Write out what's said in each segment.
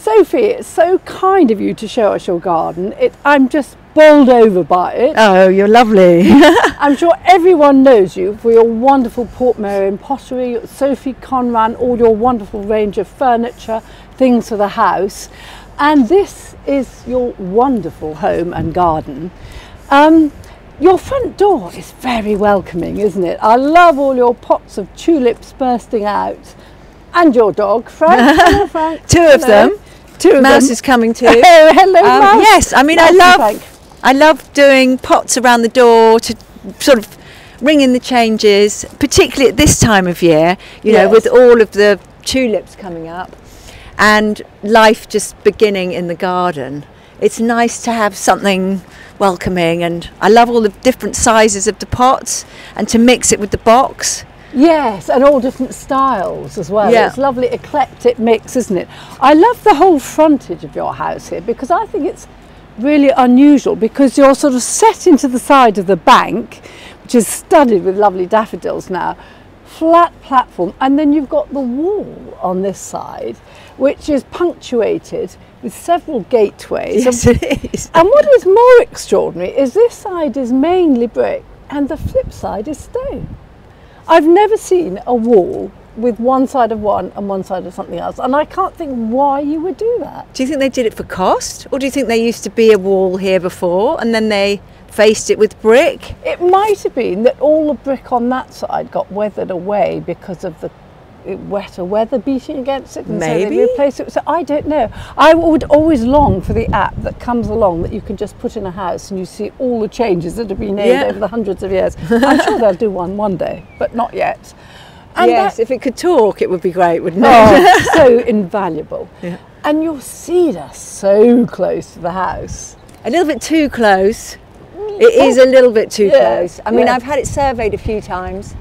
Sophie, it's so kind of you to show us your garden. I'm just bowled over by it. Oh, you're lovely. I'm sure everyone knows you for your wonderful Portmeirion pottery, Sophie Conran, all your wonderful range of furniture, things for the house. And this is your wonderful home and garden. Your front door is very welcoming, isn't it? I love all your pots of tulips bursting out. And your dog, Frank. Hello, Frank. Two of them. Mouse is coming too. Oh, hello, Mouse. Yes, I mean, I love doing pots around the door to sort of ring in the changes, particularly at this time of year, you know, with all of the tulips coming up and life just beginning in the garden. It's nice to have something welcoming, and I love all the different sizes of the pots and to mix it with the box. Yes, and all different styles as well. Yeah. It's a lovely eclectic mix, isn't it? I love the whole frontage of your house here, because I think it's really unusual, because you're sort of set into the side of the bank, which is studded with lovely daffodils now, flat platform, and then you've got the wall on this side, which is punctuated with several gateways. Yes, it is. And what is more extraordinary is this side is mainly brick and the flip side is stone. I've never seen a wall with one side of one and one side of something else, and I can't think why you would do that. Do you think they did it for cost, or do you think there used to be a wall here before and then they faced it with brick? It might have been that all the brick on that side got weathered away because of the wetter weather beating against it, and maybe. So they replaced it. So I don't know. I would always long for the app that comes along that you can just put in a house and you see all the changes that have been made over the hundreds of years. I'm sure they'll do one day, but not yet. And yes, if it could talk, it would be great, wouldn't it? Oh, so invaluable. Yeah. And your cedar so close to the house. A little bit too close. It is a little bit too close. I mean, I've had it surveyed a few times.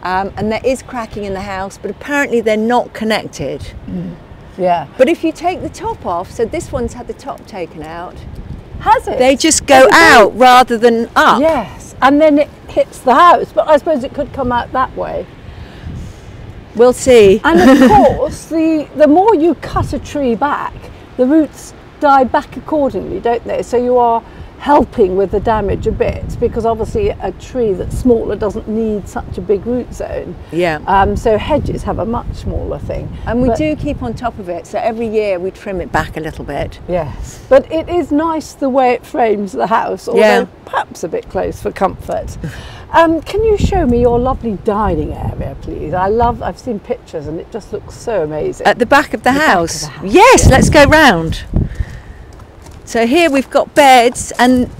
And there is cracking in the house, but apparently they're not connected. Mm. Yeah. But if you take the top off, so this one's had the top taken out. Has it? They just go out rather than up. Yes, and then it hits the house, but I suppose it could come out that way. We'll see. And of course, the more you cut a tree back, the roots die back accordingly, don't they? So you are helping with the damage a bit, because obviously a tree that's smaller doesn't need such a big root zone. Yeah. So hedges have a much smaller thing. And we do keep on top of it, so every year we trim it back a little bit. Yes. But it is nice the way it frames the house, although perhaps a bit close for comfort. Can you show me your lovely dining area, please? I've seen pictures and it just looks so amazing. At the back of the house? Yes, let's go round. So here we've got beds, and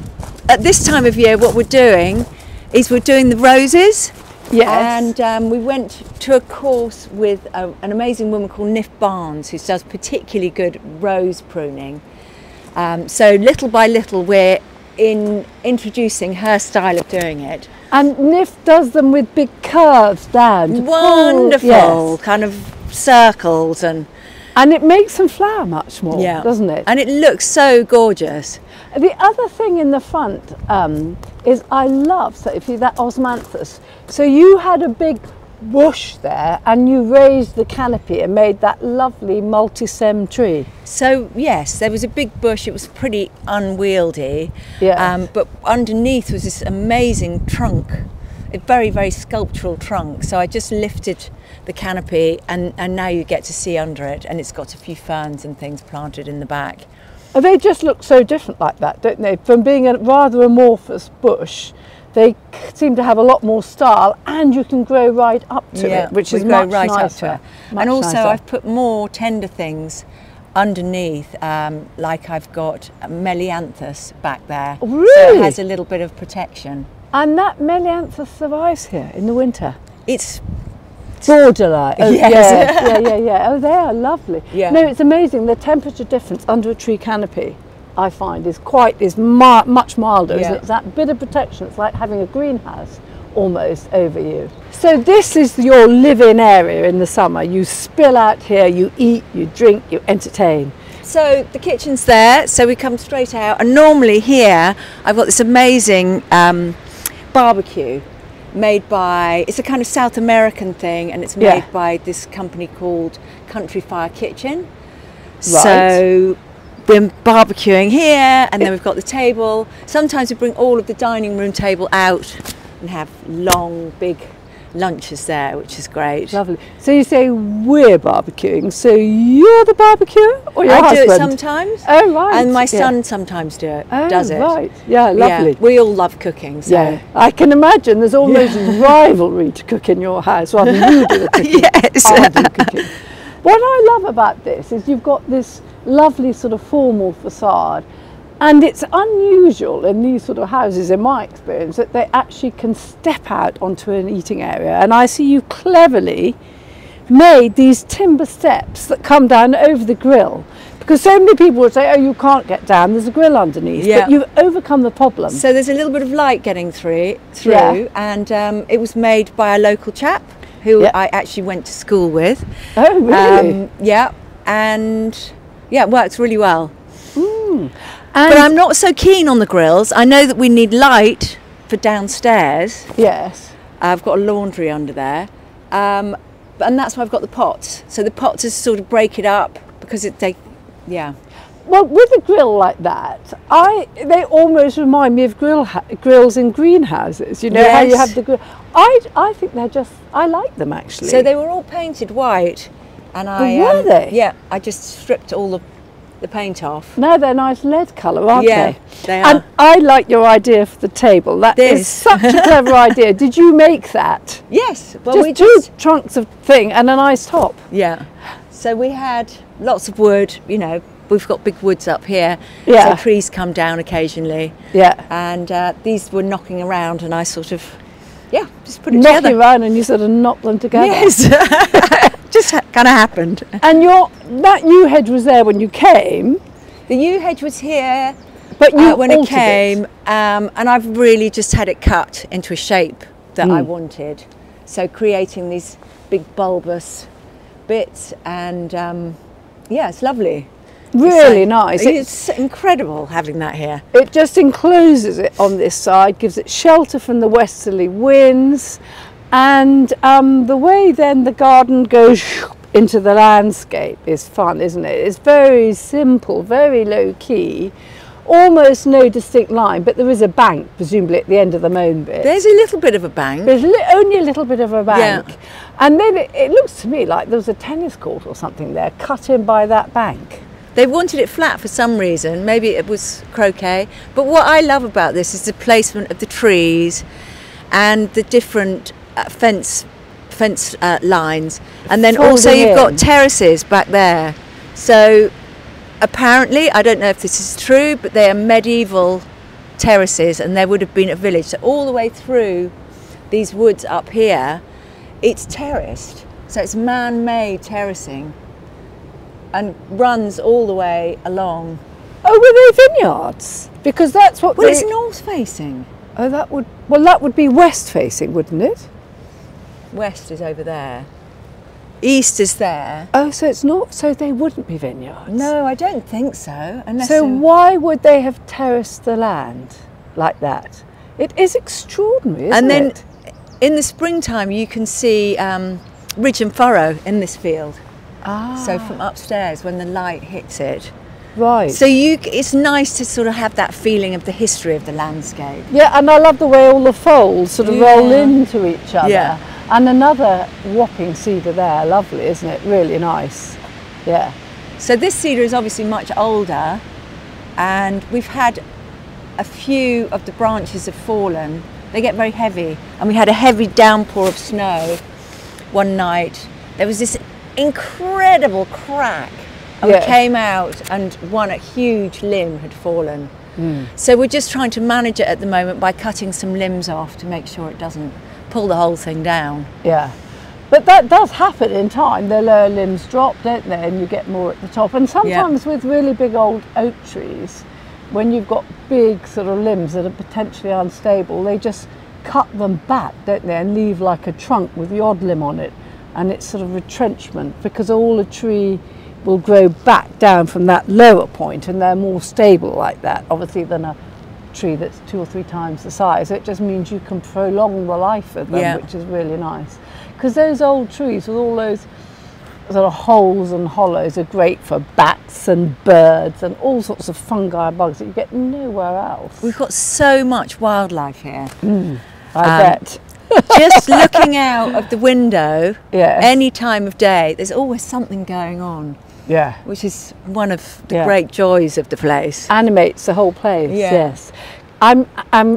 at this time of year what we're doing is we're doing the roses. Yes. And we went to a course with an amazing woman called Niff Barnes, who does particularly good rose pruning. So little by little we're introducing her style of doing it. And Niff does them with big curves down. Wonderful, kind of circles and... And it makes them flower much more, doesn't it? And it looks so gorgeous. The other thing in the front is I love, Sophie, that Osmanthus. So you had a big bush there and you raised the canopy and made that lovely multi-stem tree. So yes, there was a big bush. It was pretty unwieldy, but underneath was this amazing trunk. A very, very sculptural trunk. So I just lifted the canopy, and now you get to see under it, and it's got a few ferns and things planted in the back. And they just look so different like that, don't they? From being a rather amorphous bush, they seem to have a lot more style, and you can grow right up to it, which is much nicer. And also I've put more tender things underneath, like I've got Melianthus back there. Really? So it has a little bit of protection. And that Melianthus survives here in the winter. It's borderline. Oh, yes. Oh, they are lovely. Yeah. No, it's amazing. The temperature difference under a tree canopy, I find, is much milder. Yeah. Isn't it? It's that bit of protection. It's like having a greenhouse almost over you. So this is your live-in area in the summer. You spill out here. You eat. You drink. You entertain. So the kitchen's there. So we come straight out. And normally here, I've got this amazing. Barbecue made by, it's a kind of South American thing, and it's made by this company called Country Fire Kitchen, Right. So we're barbecuing here, and then we've got the table. Sometimes we bring all of the dining room table out and have long, big lunches there, which is great. Lovely. So you say we're barbecuing, so you're the barbecuer or your husband? I do it sometimes. Oh, right. And my son sometimes does it. Right. Yeah, lovely. Yeah. We all love cooking, so. Yeah. I can imagine there's almost rivalry to cook in your house, rather than you do the cooking. Yes. I do cooking. What I love about this is you've got this lovely sort of formal facade, and it's unusual in these sort of houses, in my experience, that they actually can step out onto an eating area. And I see you cleverly made these timber steps that come down over the grill, because so many people would say, oh, you can't get down, there's a grill underneath. Yeah. But you've overcome the problem. So there's a little bit of light getting through and it was made by a local chap who I actually went to school with. Oh, really? Yeah, and yeah, it works really well. Mm. But I'm not so keen on the grills. I know that we need light for downstairs. Yes. I've got a laundry under there. And that's why I've got the pots. So the pots just sort of break it up because yeah. Well, with a grill like that, they almost remind me of grills in greenhouses. You know how you have the grill. I think they're just, I like them actually. So they were all painted white. And were they? Yeah, I just stripped all the paint off. No, they're nice lead colour, aren't they? Yeah, they are. And I like your idea for the table. That is such a clever idea. Did you make that? Yes. Well, just two trunks of thing and a nice top. Yeah. So we had lots of wood, you know, we've got big woods up here. Yeah. So trees come down occasionally. Yeah. And these were knocking around and I sort of, just put it together. Knocking around and you sort of knocked them together. Yes. Just kind of happened. And that yew hedge was there when you came. The yew hedge was here, but when it came, and I've really just had it cut into a shape that I wanted. So creating these big bulbous bits, and it's lovely. Really nice. It's incredible having that here. It just encloses it on this side, gives it shelter from the westerly winds. And the way then the garden goes into the landscape is fun, isn't it? It's very simple, very low key, almost no distinct line, but there is a bank, presumably at the end of the mown bit. There's a little bit of a bank. There's only a little bit of a bank. Yeah. And then it looks to me like there was a tennis court or something there, cut in by that bank. They wanted it flat for some reason, maybe it was croquet. But what I love about this is the placement of the trees and the different fence lines, and then also you've got terraces back there. So apparently, I don't know if this is true, but they are medieval terraces, and there would have been a village. So all the way through these woods up here, it's terraced. So it's man-made terracing, and runs all the way along. Oh, were they vineyards? Because that's what. Well, it's north-facing. Oh, that would be west-facing, wouldn't it? West is over there. East is there. Oh, so it's not. So they wouldn't be vineyards. No, I don't think so. Unless. So why would they have terraced the land like that? It is extraordinary, isn't it? And then, in the springtime, you can see ridge and furrow in this field. Ah. So from upstairs, when the light hits it. Right. So it's nice to sort of have that feeling of the history of the landscape. Yeah, and I love the way all the folds sort of roll into each other. Yeah. And another whopping cedar there, lovely, isn't it? Really nice. Yeah. So this cedar is obviously much older, and we've had a few of the branches have fallen. They get very heavy, and we had a heavy downpour of snow one night. There was this incredible crack. And we came out and a huge limb had fallen. Mm. So we're just trying to manage it at the moment by cutting some limbs off to make sure it doesn't pull the whole thing down. Yeah, but that does happen in time. The lower limbs drop, don't they? And you get more at the top. And sometimes with really big old oak trees, when you've got big sort of limbs that are potentially unstable, they just cut them back, don't they? And leave like a trunk with the odd limb on it. And it's sort of retrenchment because all a tree will grow back down from that lower point, and they're more stable like that, obviously, than a tree that's 2 or 3 times the size. So it just means you can prolong the life of them, which is really nice. Because those old trees with all those Sort of holes and hollows are great for bats and birds and all sorts of fungi and bugs that you get nowhere else. We've got so much wildlife here. I bet. Just looking out of the window, yes, any time of day, there's always something going on. Yeah. Which is one of the, yeah, great joys of the place. Animates the whole place, yeah, yes. I'm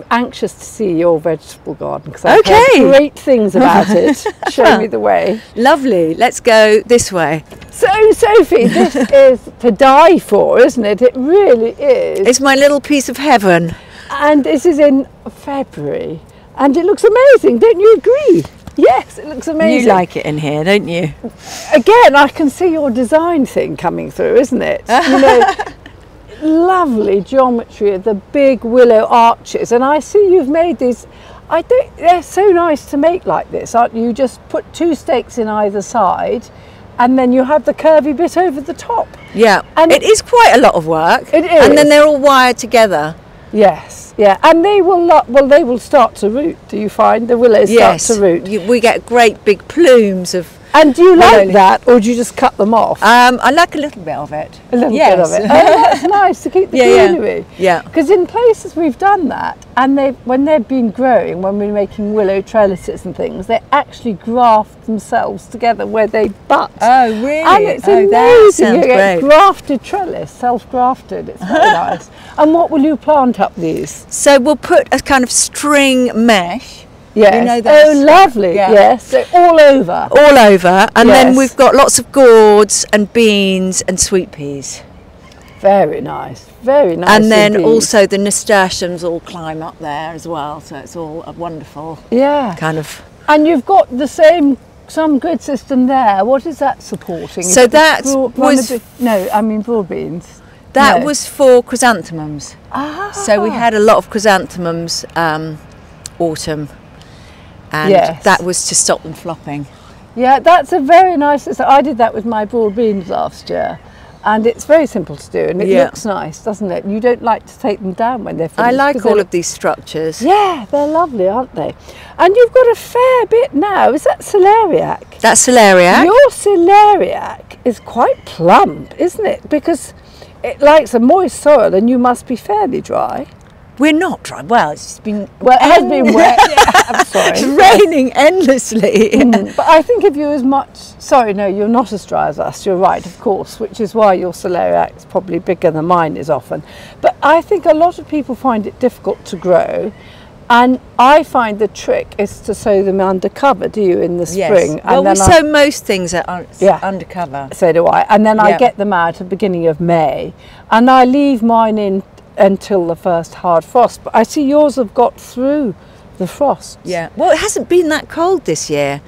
anxious to see your vegetable garden because I've, okay, heard great things about it. Show me the way. Lovely. Let's go this way. So, Sophie, this is to die for, isn't it? It really is. It's my little piece of heaven. And this is in February. And it looks amazing. Don't you agree? Yes, it looks amazing. You like it in here, don't you? Again, I can see your design thing coming through, isn't it? You know, lovely geometry of the big willow arches, and I see you've made these. I don't, they're so nice to make like this, aren't you? You just put two stakes in either side and then you have the curvy bit over the top. Yeah, and it is quite a lot of work. It is. And then they're all wired together. Yes, yeah, and they will well they will start to root. Do you find the willows, yes, start to root? We get great big plumes of. And do you like that, or do you just cut them off? I like a little bit of it. A little, yes, bit of it. Oh, that's nice to keep the, yeah, greenery. Yeah. Because, yeah, in places we've done that, and when they've been growing, when we're making willow trellises and things, they actually graft themselves together where they butt. Oh, really? And it's, oh, amazing. You get grafted trellis, self-grafted. It's very nice. And what will you plant up these? So we'll put a kind of string mesh. Yes. You know that. Oh, lovely. Yeah. Yes. So all over. All over. And, yes, then we've got lots of gourds and beans and sweet peas. Very nice. Very nice. And then indeed, also the nasturtiums all climb up there as well. So it's all a wonderful, yeah, kind of. And you've got the same, some grid system there. What is that supporting? So that was, no, I mean broad beans. That, no, was for chrysanthemums. Ah. So we had a lot of chrysanthemums autumn. And, yes, that was to stop them flopping. Yeah, that's a very nice. So I did that with my broad beans last year, and it's very simple to do, and it, yeah, looks nice, doesn't it? You don't like to take them down when they're finished. I like all of these structures. Yeah, they're lovely, aren't they? And you've got a fair bit now. Is that celeriac? That's celeriac. Your celeriac is quite plump, isn't it? Because it likes a moist soil, and you must be fairly dry. We're not dry. Well, it's been, well, it has been wet. Yeah, I'm sorry. It's raining endlessly. Mm, but I think if you're as much, sorry, no, you're not as dry as us. You're right, of course, which is why your celeriac is probably bigger than mine is often. But I think a lot of people find it difficult to grow. And I find the trick is to sow them undercover, do you, in the spring? Yes. Well, we sow most things that are, yeah, undercover. So do I. And then, yeah, I get them out at the beginning of May. And I leave mine in until the first hard frost, but I see yours have got through the frost. Yeah, well, it hasn't been that cold this year.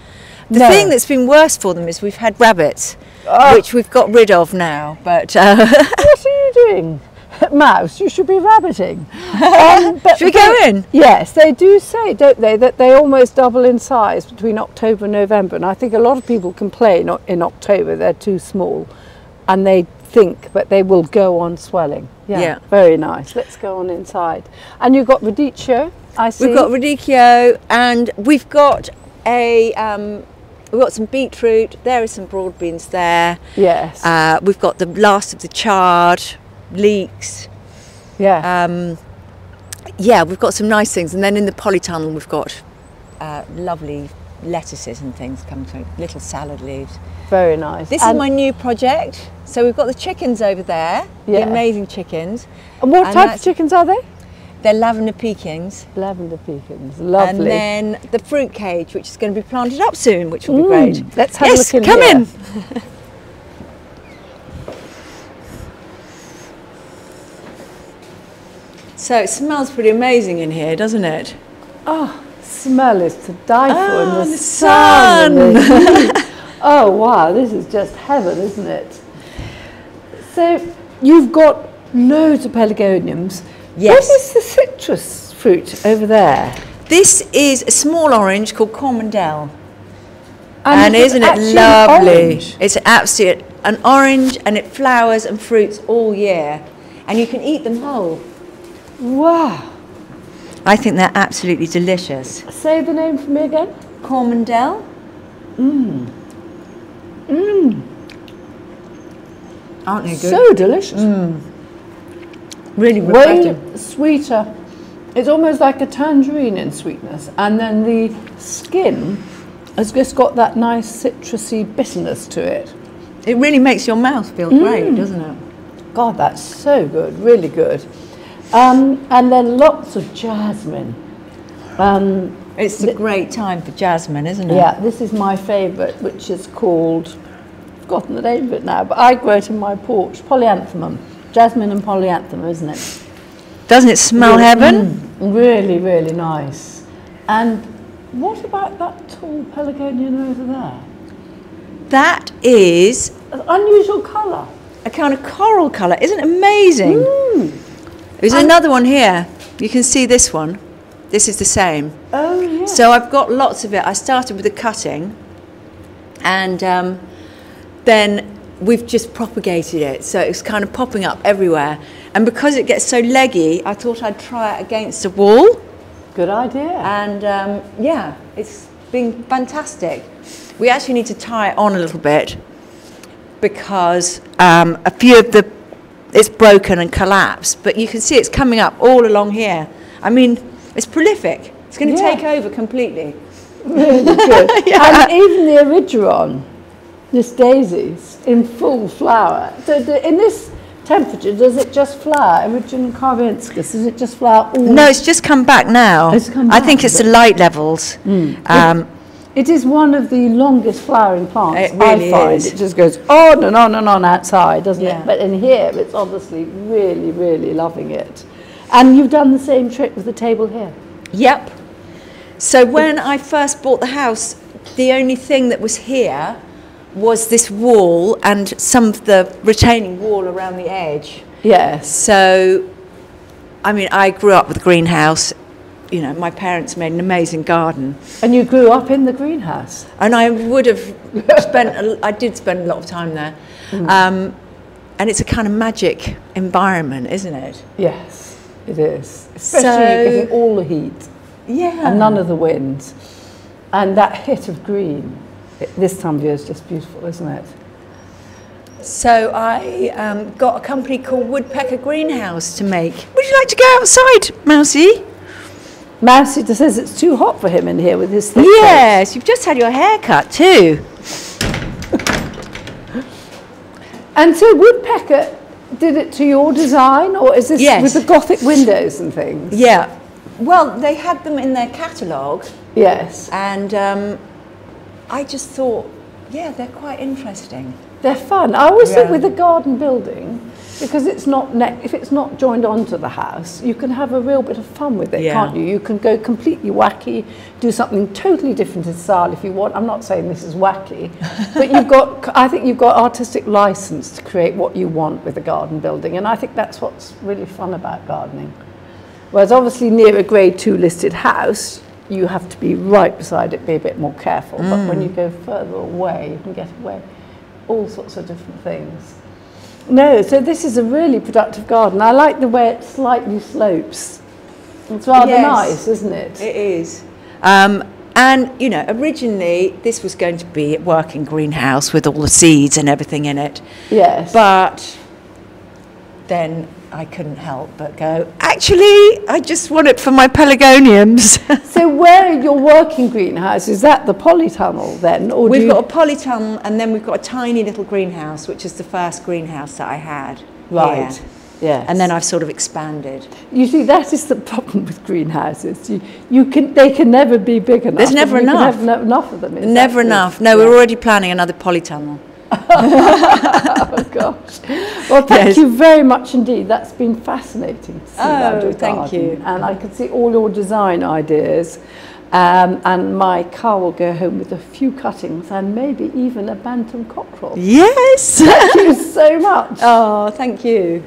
The, no, thing that's been worse for them is we've had rabbits, oh, which we've got rid of now, but what are you doing, Mouse? You should be rabbiting. But should we go in? Yes, they do say, don't they, that they almost double in size between October and November, and I think a lot of people complain in October they're too small, and they think, but they will go on swelling. Yeah, yeah, very nice. Let's go on inside. And you've got radicchio, I see. We've got radicchio, and we've got a we've got some beetroot. There is some broad beans there. Yes. We've got the last of the chard, leeks. Yeah. Yeah, we've got some nice things, and then in the polytunnel we've got lovely lettuces and things come through, little salad leaves. Very nice. This is my new project. So we've got the chickens over there, yeah, the amazing chickens. And what type of chickens are they? They're lavender Pekings. Lavender Pekings, lovely. And then the fruit cage, which is going to be planted up soon, which will, be great. Let's have, yes, a look in here. Yes, come in. So it smells pretty amazing in here, doesn't it? Oh, smell is to die for, in the sun. Oh wow, this is just heaven, isn't it? So you've got loads of pelargoniums. Yes. What is the citrus fruit over there? This is a small orange called Cormandel. And isn't it lovely? Orange? It's absolutely an orange, and it flowers and fruits all year. And you can eat them whole. Wow. I think they're absolutely delicious. Say the name for me again. Cormandel. Mmm. Mmm. Aren't they good? So delicious. Mm. Really refreshing. Way sweeter. It's almost like a tangerine in sweetness. And then the skin has just got that nice citrusy bitterness to it. It really makes your mouth feel great, doesn't it? God, that's so good, really good. And then lots of jasmine. It's a great time for jasmine, isn't it? Yeah, this is my favourite, which is called, I've forgotten the name of it now, but I grow it in my porch, polyanthemum. Jasmine and polyanthemum, isn't it? Doesn't it smell heaven? Mm, really, really nice. And what about that tall pelargonium over there? That is an unusual colour. A kind of coral colour. Isn't it amazing? Mm. There's another one here. You can see this one. This is the same. Oh, yeah. So I've got lots of it. I started with the cutting and then we've just propagated it. So it's kind of popping up everywhere. And because it gets so leggy, I thought I'd try it against a wall. Good idea. And yeah, it's been fantastic. We actually need to tie it on a little bit because a few of the, it's broken and collapsed, but you can see it's coming up all along here. I mean, it's prolific. It's going to take over completely. Really good. And even the erigeron, this daisy's in full flower. So in this temperature, does it just flower? Erigeron carvinscus, does it just flower all? No, it's just come back now. It's come back, I think it's the light levels. Mm. It is one of the longest flowering plants, really I find. It just goes on and on and on outside, doesn't it? But in here, it's obviously really, really loving it. And you've done the same trick with the table here. Yep. So when I first bought the house, the only thing that was here was this wall and some of the retaining wall around the edge. Yes. So, I mean, I grew up with a greenhouse. You know, my parents made an amazing garden. And you grew up in the greenhouse? And I would have I did spend a lot of time there. Mm. And it's a kind of magic environment, isn't it? Yes, it is. Especially getting all the heat. Yeah. And none of the wind. And that hit of green. This time of year is just beautiful, isn't it? So I got a company called Woodpecker Greenhouse to make. Would you like to go outside, Mousie? Mousy just says it's too hot for him in here with his thick coat. Yes, you've just had your hair cut too. And so Woodpecker did it to your design, or is this with the Gothic windows and things? Yeah. Well, they had them in their catalogue. Yes. And I just thought, yeah, they're quite interesting. They're fun. I always think with a garden building, because it's not if it's not joined onto the house, you can have a real bit of fun with it, can't you? You can go completely wacky, do something totally different in style if you want. I'm not saying this is wacky, but you've got, I think you've got artistic license to create what you want with a garden building, and I think that's what's really fun about gardening. Whereas obviously near a Grade 2 listed house, you have to be right beside it, be a bit more careful. Mm. But when you go further away, you can get away all sorts of different things. No, so this is a really productive garden. I like the way it slightly slopes. It's rather nice, isn't it? It is. And, you know, originally this was going to be a working greenhouse with all the seeds and everything in it. Yes. But then I couldn't help but go, actually, I just want it for my pelargoniums. So where are your working greenhouse? Is that the polytunnel then? Or we've got a polytunnel and then we've got a tiny little greenhouse, which is the first greenhouse that I had. Right. Yeah. And then I've sort of expanded. You see, that is the problem with greenhouses. They can never be big enough. There's never enough. Can have enough of them. Never enough. No, we're already planning another polytunnel. Oh gosh. Well, thank you very much indeed. That's been fascinating to see around your garden. Thank you. And I can see all your design ideas. And my car will go home with a few cuttings and maybe even a bantam cockerel. Yes. Thank you so much. Oh, thank you.